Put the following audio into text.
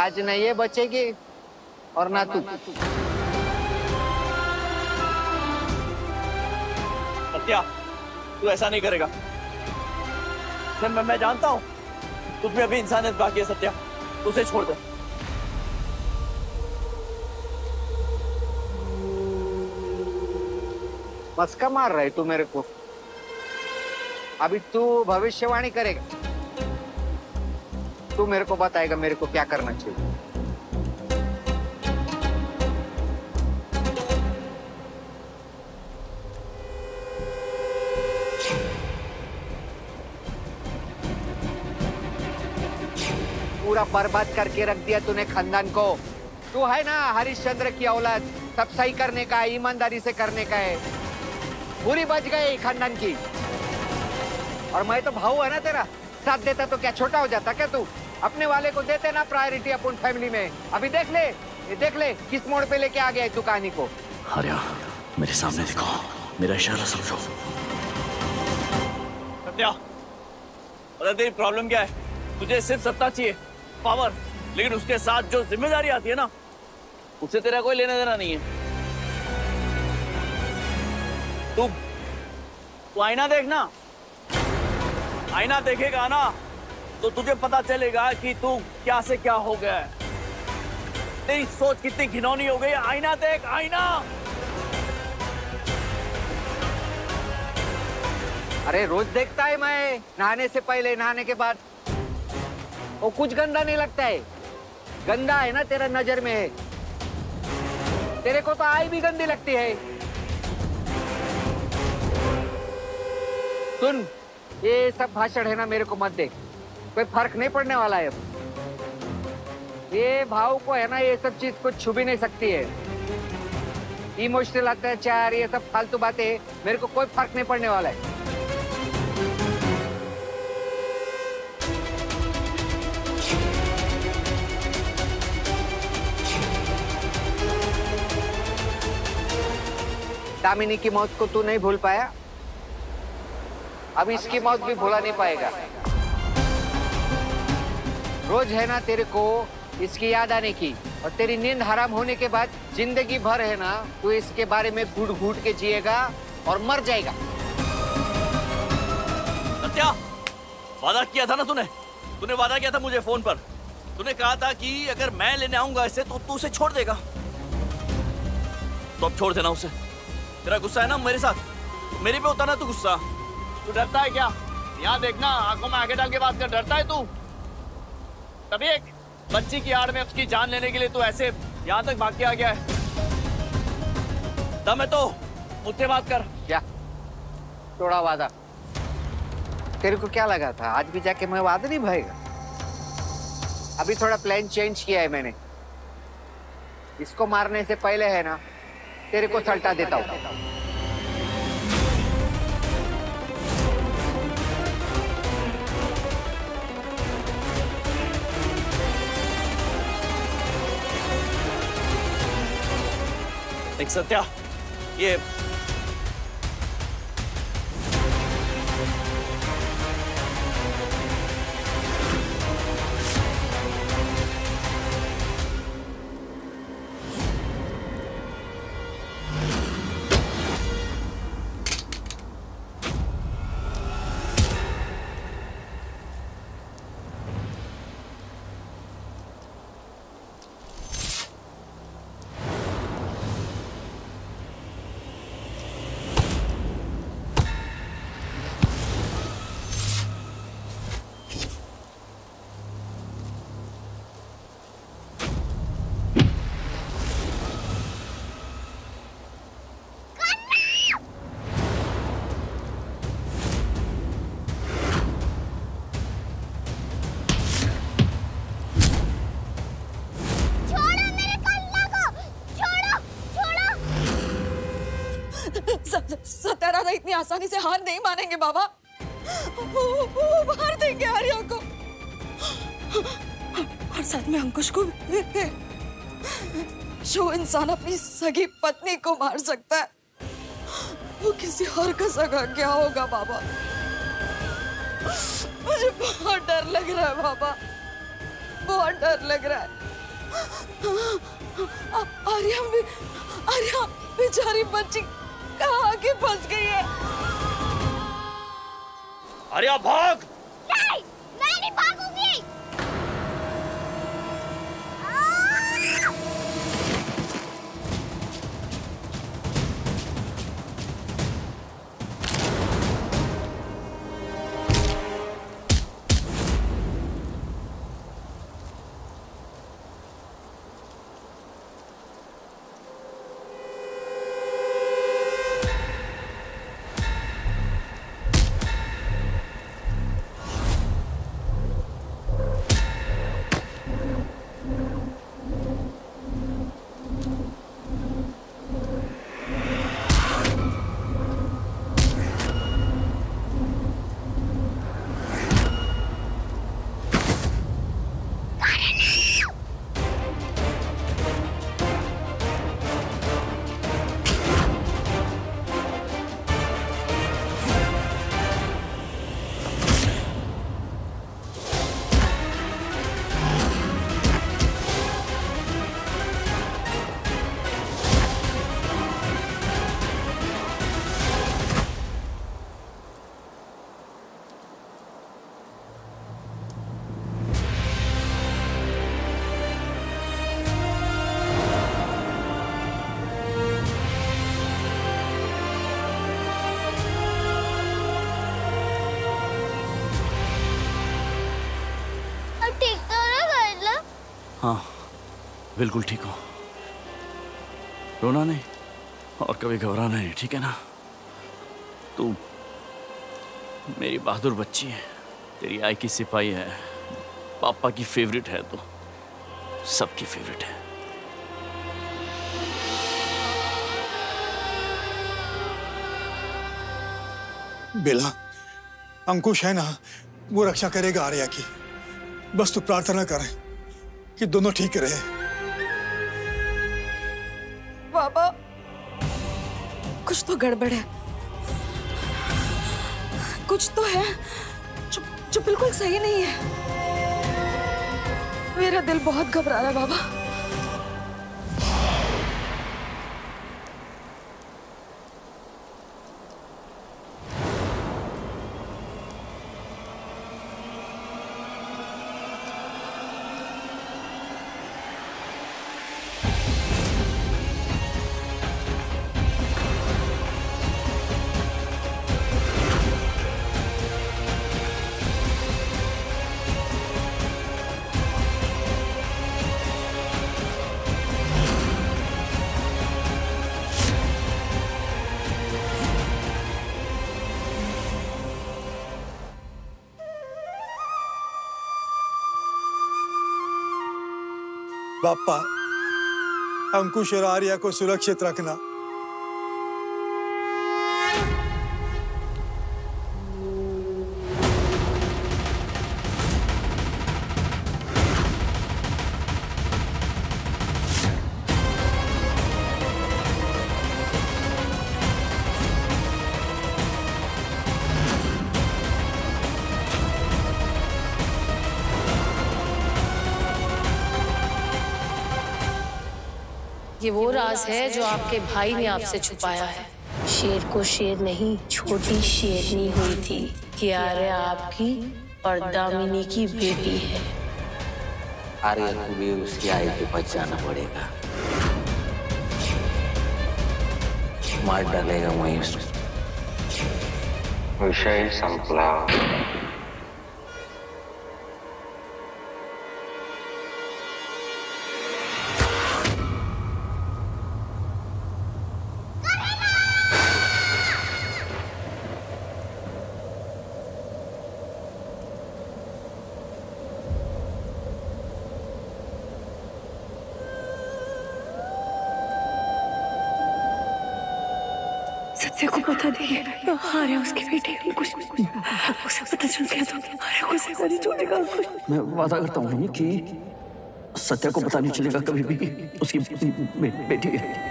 आज न ये बचेगी और ना तू। सत्या, तू ऐसा नहीं करेगा। मैं जानता हूँ तुझमें अभी इंसानियत बाकी है सत्या, उसे छोड़ दे। मस्का मार रहा है तू मेरे को। अभी तू भविष्यवाणी करेगा, तू मेरे को बताएगा मेरे को क्या करना चाहिए। पूरा बर्बाद करके रख दिया तूने खानदान को। तू है ना हरिश्चंद्र की औलाद, सब सही करने का है, ईमानदारी से करने का है। पूरी बच गई खानदान की। और मैं तो भाऊ है ना तेरा, साथ देता तो क्या छोटा हो जाता क्या तू? अपने वाले को देते ना प्रायोरिटी अपन फैमिली में। अभी देख ले किस मोड़ पे लेके आ गया है तू कहानी को। आर्या, मेरे सामने देखो, मेरा इशारा समझो। सत्या, अरे तेरी प्रॉब्लम क्या है? तुझे सिर्फ सत्ता चाहिए, पावर, लेकिन उसके साथ जो जिम्मेदारी आती है ना, उससे तेरा कोई लेना देना नहीं है। तू आईना देखना, आईना देखेगा ना तो तुझे पता चलेगा कि तू क्या से क्या हो गया है। तेरी सोच कितनी घिनौनी हो गई है। आईना देख, आईना। अरे रोज देखता है मैं, नहाने से पहले नहाने के बाद। वो कुछ गंदा नहीं लगता है, गंदा है ना तेरा नजर में है। तेरे को तो आई भी गंदी लगती है। सुन, ये सब भाषण है ना मेरे को मत दे, कोई फर्क नहीं पड़ने वाला है। ये भाव को है ना, ये सब चीज कुछ छू भी नहीं सकती है। इमोशनल अत्याचार, ये सब फालतू बातें, मेरे को कोई फर्क नहीं पड़ने वाला है। दामिनी की मौत को तू नहीं भूल पाया, अब इसकी मौत भी भुला नहीं पाएगा। रोज है ना तेरे को इसकी याद आने की, और तेरी नींद हराम होने के बाद जिंदगी भर है ना तू इसके बारे में घूट घूट के जिएगा और मर जाएगा। सत्या, वादा किया था ना तूने, तूने वादा किया था मुझे फोन पर। तूने कहा था कि अगर मैं लेने आऊंगा इसे तो तू उसे छोड़ देगा, तो अब छोड़ देना उसे। तेरा गुस्सा है ना मेरे साथ, मेरे पे उतारा तू गुस्सा। तू डरता है क्या? यहाँ देखना, आंखों में आंखें डाल के बात कर। डरता है तू? तभी एक बच्ची की आड़ में उसकी जान लेने के लिए तू ऐसे यहाँ तक भाग के आ गया है। दम है तो मुझसे बात कर। क्या थोड़ा वादा? तेरे को क्या लगा था आज भी जाके मैं वादा नहीं भाएगा? अभी थोड़ा प्लान चेंज किया है मैंने। इसको मारने से पहले है ना तेरे को सल्टा देता हूँ। सत्या, ये सतारा इतनी आसानी से हार नहीं मानेंगे बाबा। वो हार देंगे आर्या को और साथ में अंकुश को। जो इंसान अपनी सगी पत्नी को मार सकता है वो किसी और का सगा क्या होगा बाबा? मुझे बहुत डर लग रहा है बाबा, बहुत डर लग रहा है। आर्या बेचारी बच्ची कहाँ आके फंस गई है। आर्या भाग। नहीं, मैं नहीं भागूंगी। बिल्कुल ठीक हो, रोना नहीं और कभी घबराना नहीं, ठीक है ना। तू मेरी बहादुर बच्ची है, तेरी आई की सिपाही है, पापा की फेवरेट है, तो सबकी फेवरेट है। बेला, अंकुश है ना, वो रक्षा करेगा आर्या की। बस तू प्रार्थना कर कि दोनों ठीक रहे। पापा, कुछ तो गड़बड़ है, कुछ तो है जो बिल्कुल सही नहीं है। मेरा दिल बहुत घबरा रहा है बाबा। पापा, अंकुश और आर्या को सुरक्षित रखना। ये वो राज है जो आपके भाई ने आपसे छुपाया है। शेर को शेर नहीं, छोटी शेरनी हुई थी कि आर्या आपकी और दामिनी की बेटी है। आर्या को भी उसकी आई से बचाना पड़ेगा, मार डालेगा वहीं उसको। विशाल संकलन। सत्य को पता नहीं है, आर्या उसकी बेटी अंकुश, उसे पता चल गया तो आर्या को सजा नहीं छोड़ेगा। मैं वादा करता हूँ कि सत्य को पता नहीं चलेगा कभी भी उसकी बेटी है।